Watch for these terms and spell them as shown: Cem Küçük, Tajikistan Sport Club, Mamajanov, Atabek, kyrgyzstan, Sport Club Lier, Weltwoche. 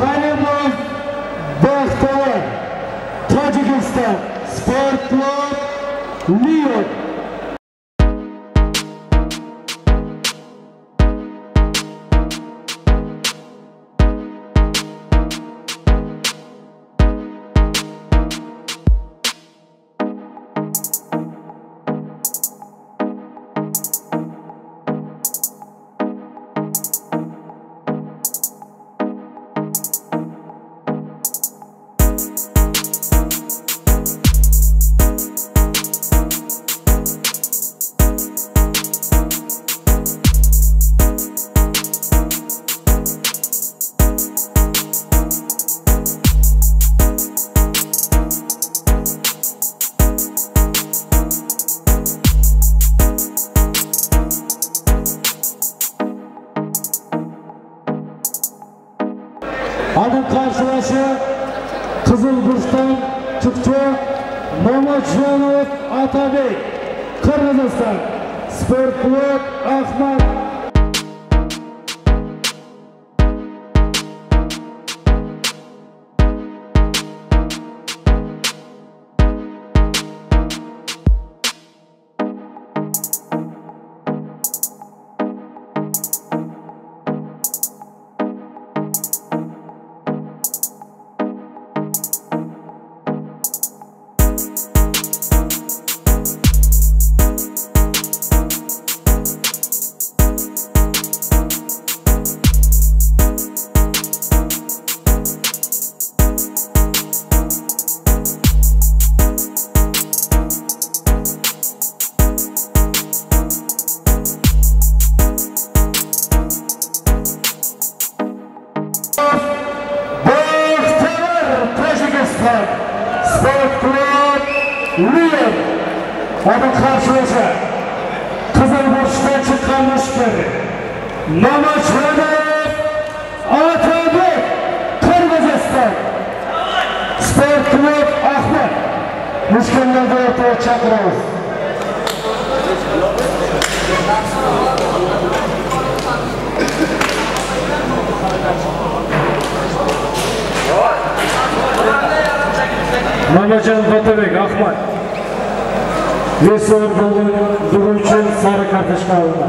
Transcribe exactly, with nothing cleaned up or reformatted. Fayerboss, Boss Court, Tajikistan Sport Club Lier. Adam karşılaşı Kızılbursk'tan çıktı Mamajanov Atabek Kırgızistan Sport Club Ahmet Sport Club Lier Onun karşılaşı Kızılbursk'tan çıkan müşteri Mamajanov Atabek Kırgızistan Sport Club Ahmet Müşterilerden ortaya çakırıyoruz Mamajanov Atabek, Ahmet Vesur Bulduğu için sarı kardeşler alındı